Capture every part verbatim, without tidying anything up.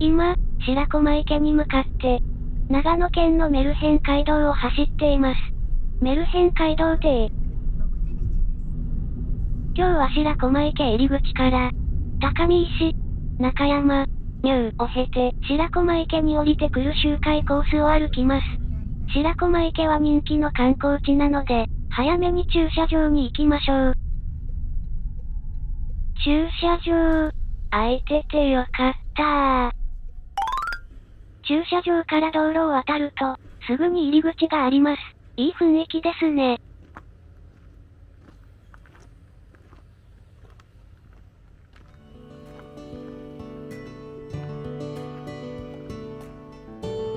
今、白駒池に向かって、長野県のメルヘン街道を走っています。メルヘン街道停。今日は白駒池入り口から、高見石、中山、入を経て、白駒池に降りてくる周回コースを歩きます。白駒池は人気の観光地なので、早めに駐車場に行きましょう。駐車場、空いててよかったー。駐車場から道路を渡ると、すぐに入り口があります。いい雰囲気ですね。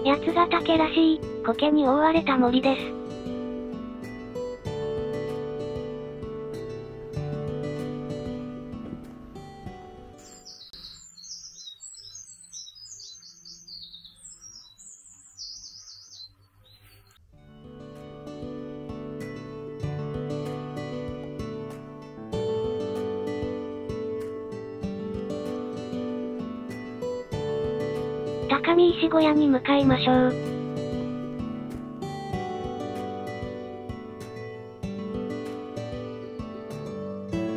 八ヶ岳らしい、苔に覆われた森です。高見石小屋に向かいましょう。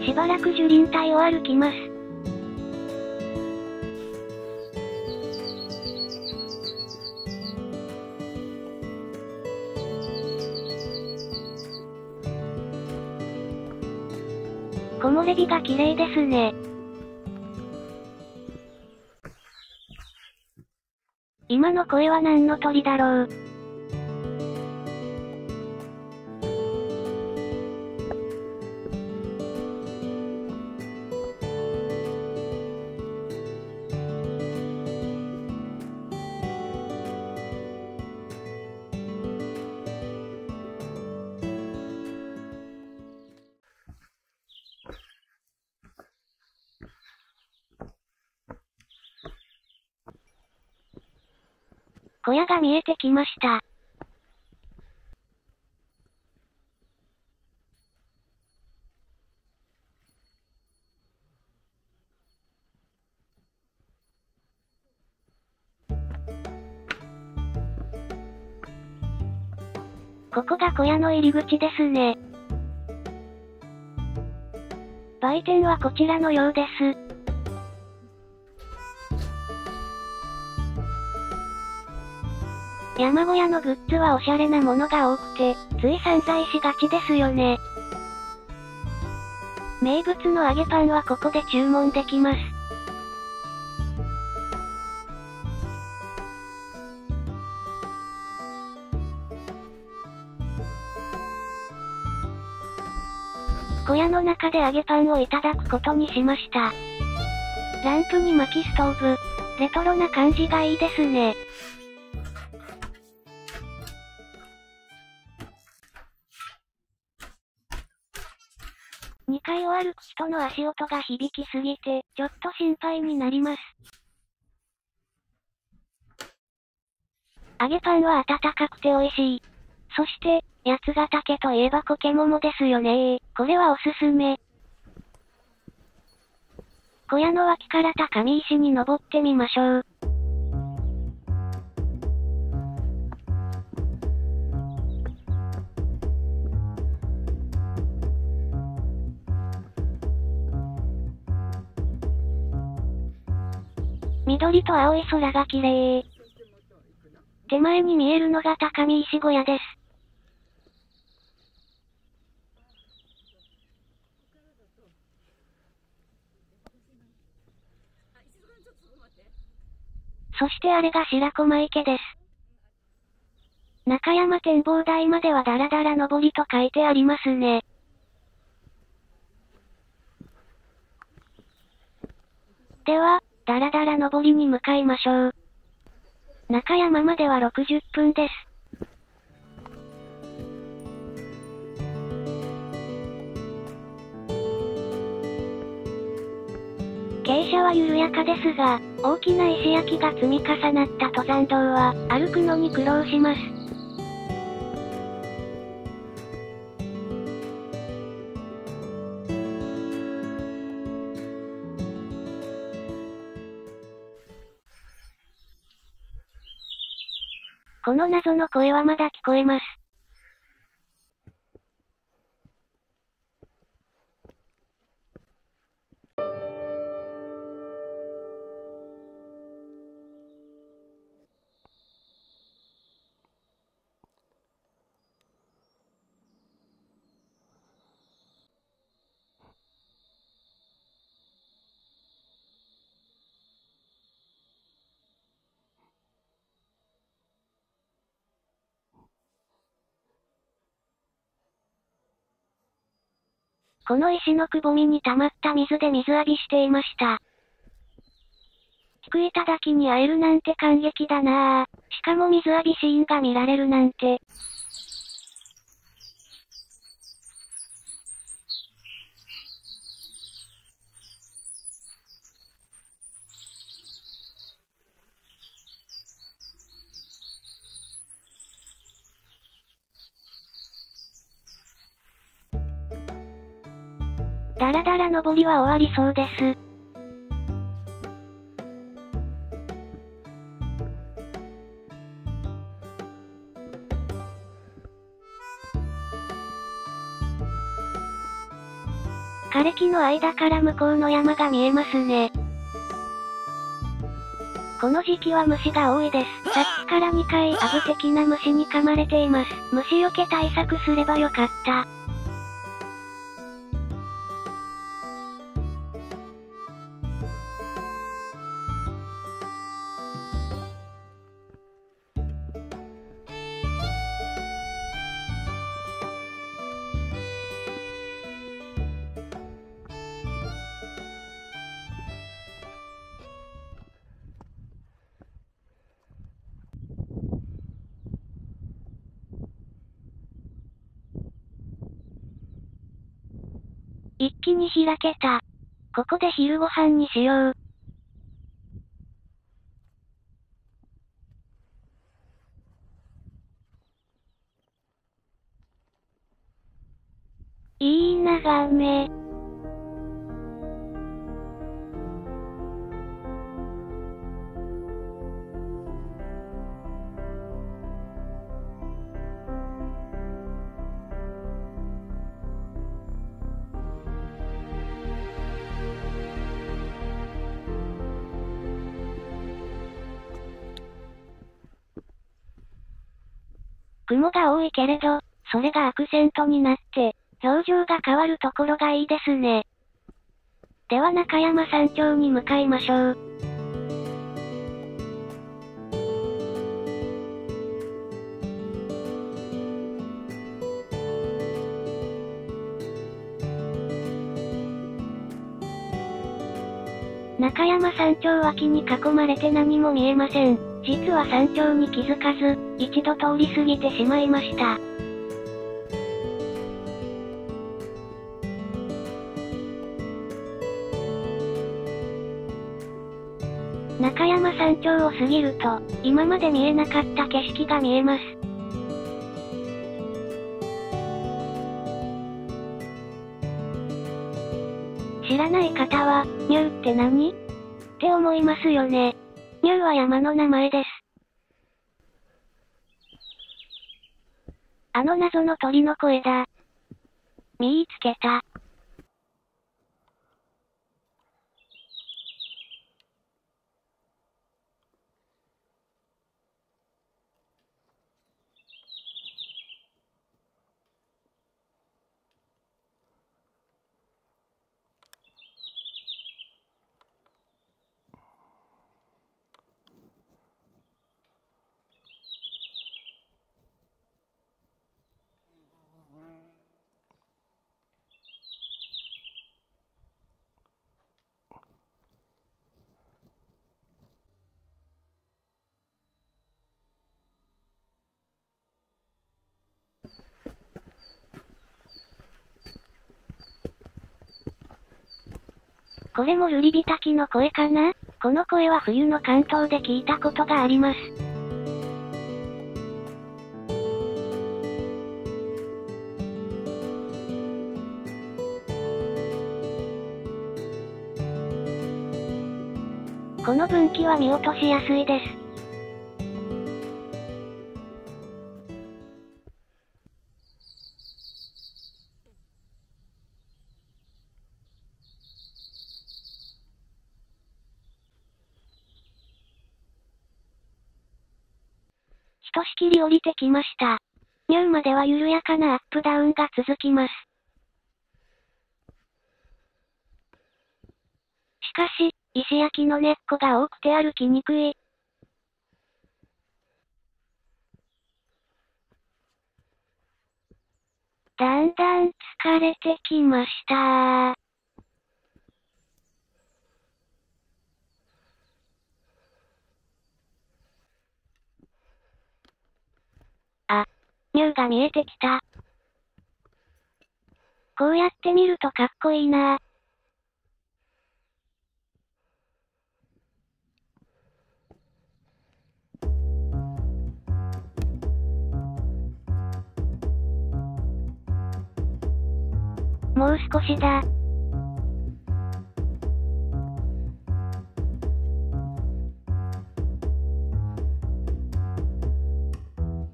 しばらく樹林帯を歩きます。木漏れ日が綺麗ですね。今の声は何の鳥だろう。小屋が見えてきました。ここが小屋の入り口ですね。売店はこちらのようです。山小屋のグッズはおしゃれなものが多くて、つい散財しがちですよね。名物の揚げパンはここで注文できます。小屋の中で揚げパンをいただくことにしました。ランプに薪ストーブ、レトロな感じがいいですね。にかいを歩く人の足音が響きすぎて、ちょっと心配になります。揚げパンは温かくて美味しい。そして、八ヶ岳といえば苔桃ですよね。これはおすすめ。小屋の脇から高見石に登ってみましょう。緑と青い空が綺麗。手前に見えるのが高見石小屋です。そしてあれが白駒池です。中山展望台まではだらだら登りと書いてありますね。では、だらだら登りに向かいましょう。中山まではろくじゅっぷんです。傾斜は緩やかですが、大きな石焼きが積み重なった登山道は歩くのに苦労します。この謎の声はまだ聞こえます。この石のくぼみに溜まった水で水浴びしていました。菊頂きに会えるなんて感激だなぁ。しかも水浴びシーンが見られるなんて。だらだら登りは終わりそうです。枯れ木の間から向こうの山が見えますね。この時期は虫が多いです。さっきからにかいアブ的な虫に噛まれています。虫よけ対策すればよかった。一気に開けた。ここで昼ご飯にしよう。いい眺め。雲が多いけれど、それがアクセントになって、表情が変わるところがいいですね。では中山山頂に向かいましょう。中山山頂脇に囲まれて何も見えません。実は山頂に気づかず、一度通り過ぎてしまいました。中山山頂を過ぎると、今まで見えなかった景色が見えます。知らない方は、ニューって何？って思いますよね。ニューは山の名前です。あの謎の鳥の声だ。見つけた。これもルリビタキの声かな？この声は冬の関東で聞いたことがあります。この分岐は見落としやすいです。ひとしきり降りてきました。ニューまでは緩やかなアップダウンが続きます。しかし、石焼の根っこが多くて歩きにくい。だんだん疲れてきましたー。あ、ニューが見えてきた。こうやって見るとかっこいいなー。もう少しだ。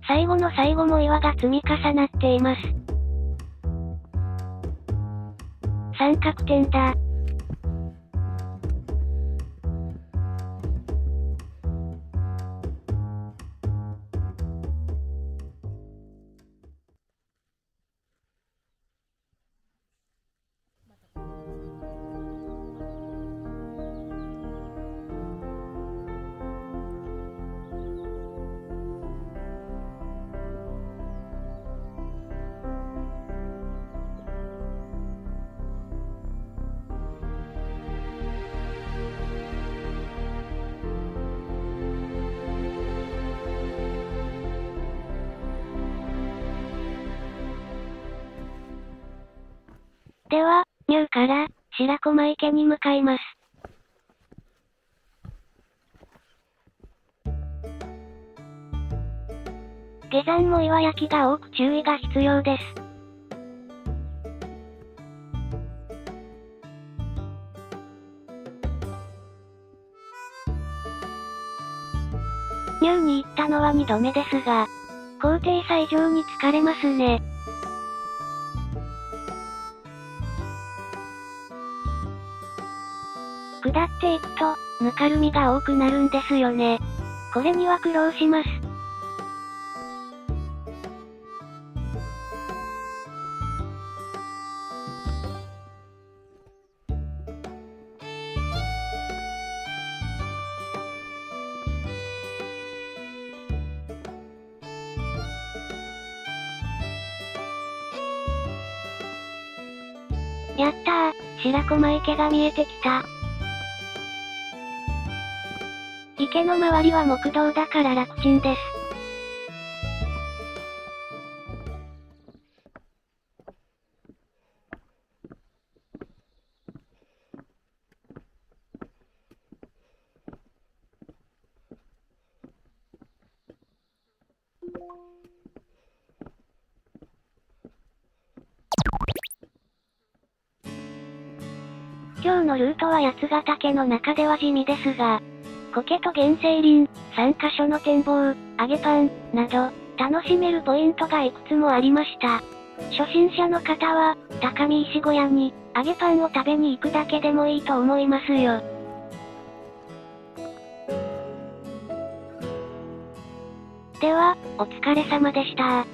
最後の最後も岩が積み重なっています。三角点だ。では、ニューから白駒池に向かいます。下山も岩焼きが多く注意が必要です。ニューに行ったのはにどめですが、高低差以上に疲れますね。下っていくと、ぬかるみが多くなるんですよね。これには苦労します。やったー、白駒池が見えてきた。池の周りは木道だから楽ちんです。今日のルートは八ヶ岳の中では地味ですが、苔と原生林、さんかしょの展望、揚げパン、など、楽しめるポイントがいくつもありました。初心者の方は、高見石小屋に、揚げパンを食べに行くだけでもいいと思いますよ。では、お疲れ様でした。